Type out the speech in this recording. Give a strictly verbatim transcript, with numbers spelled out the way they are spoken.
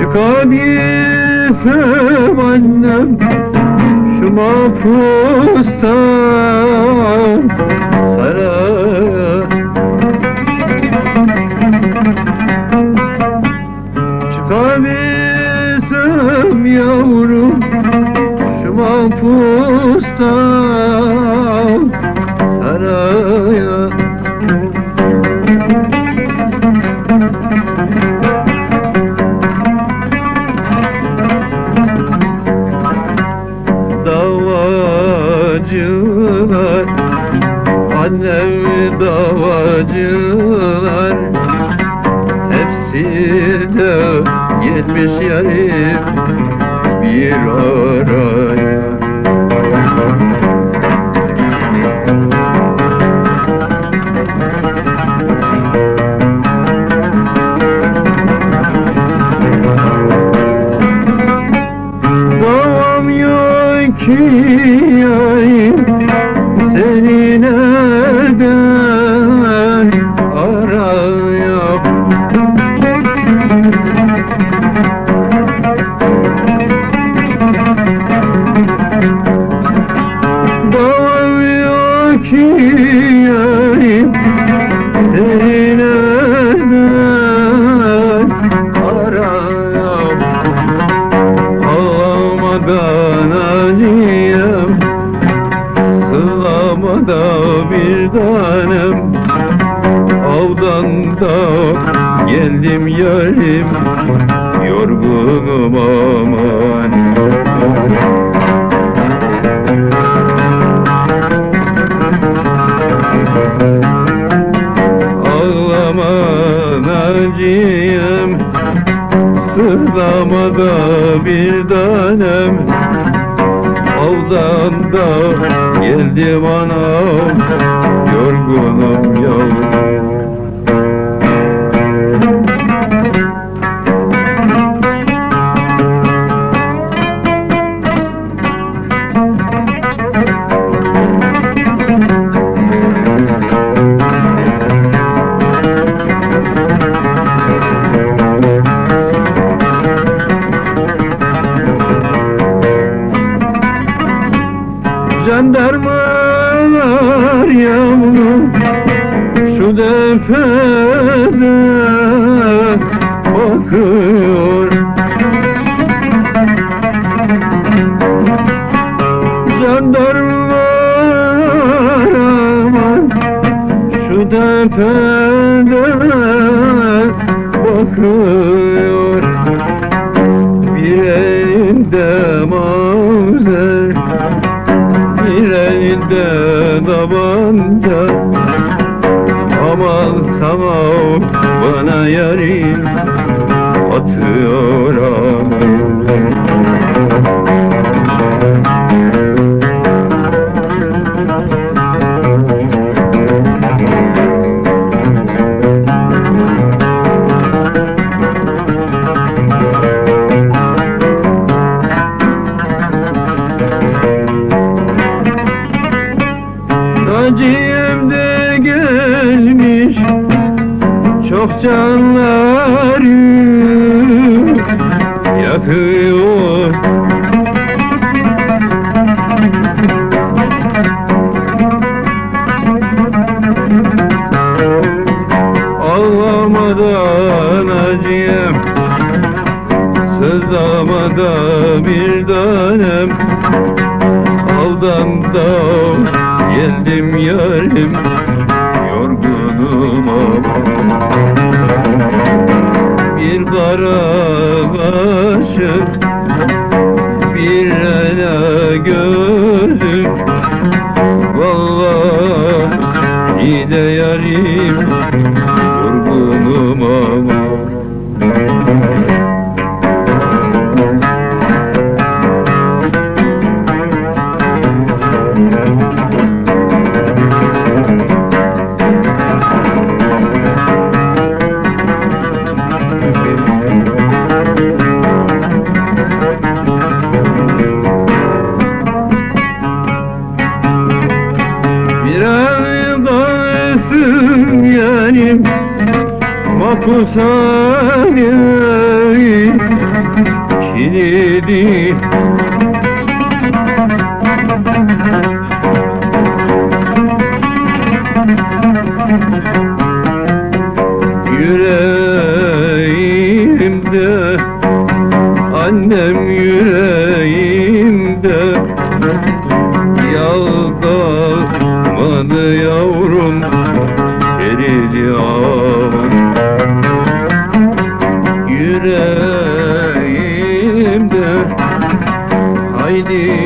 Çıkabilsem annem şu mahpustan, saraya çıkabilsem yavrum şu mahpustan, saraya. Davacılar, annem davacılar, hepsi de yetmiş yarim bir araya. Babam yok ki seni nereden arayam? Babam yok ki yarim, seni nereden arayam? Ağlamadan acıyam, da bir tanem, avdan da geldim yarim, yorgunum aman. Ağlaman acıyam, sızlama da bir tanem, avdan da geldim anam, yorgunum yavrum. Jandarmalar yavrum şu defede bakıyor, jandarmalar aman şu defede bakıyor, bir elinde mavzer, bir elinde tabanca, aman samav bana yarim atıyor aman. Acıyım de gelmiş çok canlarım yakıyor, ağlamadan acıyım, sızlamada bir tanem, aldan da geldim yarim, yorgunum aman. Bir kara kaşık, bir ele gözlük, vallahi iyi de yarim. Yarim yarim koku sarı kilidi. Yüreğimde annem, yüreğimde yaldanmadı yavrum eridi ağır. Yüreğimde haydi